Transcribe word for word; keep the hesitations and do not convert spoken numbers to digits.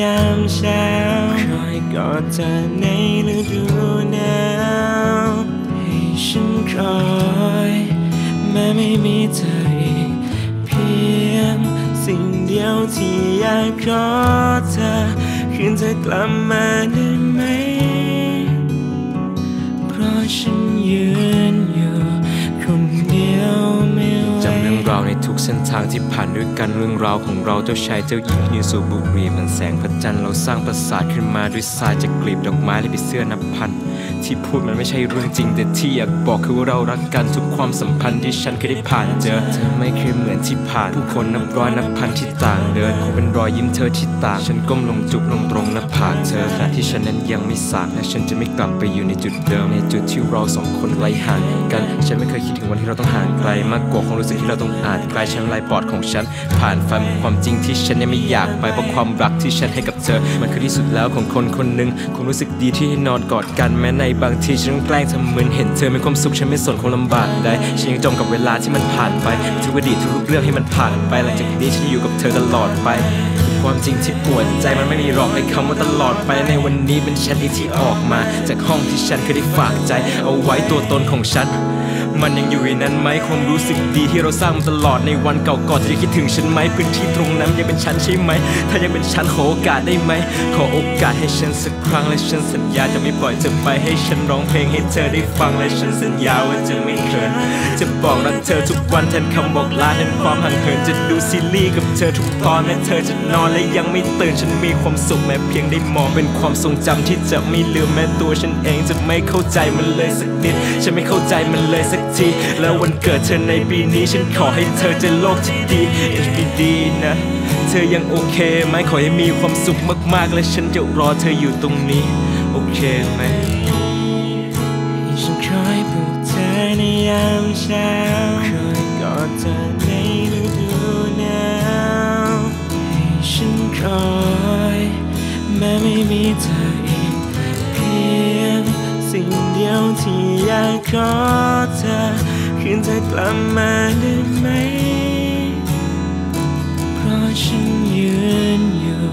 ยามเช้าคอยกอดเธอในฤดูหนาวให้ฉันคอยแม้ไม่มีเธออีกเพียงสิ่งเดียวที่อยากขอเธอคืนเธอกลับมาได้ไหมเพราะฉันยืนอยู่คนเดียวไม่ไหวจำเรื่องราวในทุกเส้นทางที่ผ่านด้วยกันเรื่องราวของเราเจ้าชายเจ้าหญิงยืนสูบบุหรี่มันแสงพระจันทร์เราสร้างปราสาทขึ้นมาด้วยทรายจากกลีบดอกไม้และผีเสื้อนับพันที่พูดมันไม่ใช่เรื่องจริงแต่ที่อยากบอกคือว่าเรารักกันทุกความสัมพันธ์ที่ฉันเคยได้ผ่านเจอเธอไม่เคยเหมือนที่ผ่านผู้คนนับร้อยนับพันที่ต่างเดินคงเป็นรอยยิ้มเธอที่ต่างฉันก้มลงจุบลงตรงและผ่านเธอขณะที่ฉันนั้นยังไม่สางและฉันจะไม่กลับไปอยู่ในจุดเดิมในจุดที่เราสองคนไกลห่างกันฉันไม่เคยคิดถึงวันที่เราต้องห่างไกลมากกว่าความรู้สึกที่เราต้องอ่านไกลฉันไล่ปอดของฉันผ่านฟันความจริงที่ฉันยังไม่อยากไปเพราะความรักที่ฉันให้กับเธอมันคือที่สุดแล้วของคนคนหนึ่งความรู้สึกดีที่ให้นอนกอดกันแม้ในบางทีฉันต้องแกล้งทำเหมือนเห็นเธอมีความสุขฉันไม่สนความลำบากใดฉันยังจมกับเวลาที่มันผ่านไปทุกอดีตทุกเรื่องให้มันผ่านไปหลังจากนี้ฉันอยู่กับเธอตลอดไปความจริงที่ปวดใจมันไม่มีหรอกในคำว่าตลอดไปในวันนี้เป็นฉันเองที่ออกมาจากห้องที่ฉันเคยได้ฝากใจเอาไว้ตัวตนของฉันมันยังอยู่ในนั้นไหมความรู้สึกดีที่เราสร้างมาตลอดในวันเก่าก่อนจะคิดถึงฉันไหมพื้นที่ตรงนั้นยังเป็นฉันใช่ไหมถ้ายังเป็นฉันขอโอกาสได้ไหมขอโอกาสให้ฉันสักครั้งและฉันสัญญาจะไม่ปล่อยเธอไปให้ฉันร้องเพลงให้เธอได้ฟังและฉันสัญญาว่าจะไม่เขินจะบอกรักเธอทุกวันแทนคำบอกลาแทนความห่างเหินจะดูซีรีส์กับเธอทุกตอนแม้เธอจะนอนและยังไม่ตื่นฉันมีความสุขแม้เพียงได้มองเป็นความทรงจำที่จะไม่ลืมแม้ตัวฉันเองจะไม่เข้าใจมันเลยสักนิดฉันไม่เข้าใจมันเลยสักทีแล้ววันเกิดเธอในปีนี้ฉันขอให้เธอเจอโลกที่ดีดีๆนะเธอยังโอเคไหมขอให้มีความสุขมากๆและฉันจะรอเธออยู่ตรงนี้โอเคไหมฉันคอยปลุกเธอในยามเช้าคอยกอดเธอในฤดูหนาวให้ฉันคอยแม้ไม่มีเธออีกเพียงสิ่งเดียวที่อยากขอเธอคืนเธอกลับมาได้ไหมเพราะฉันยืนอยู่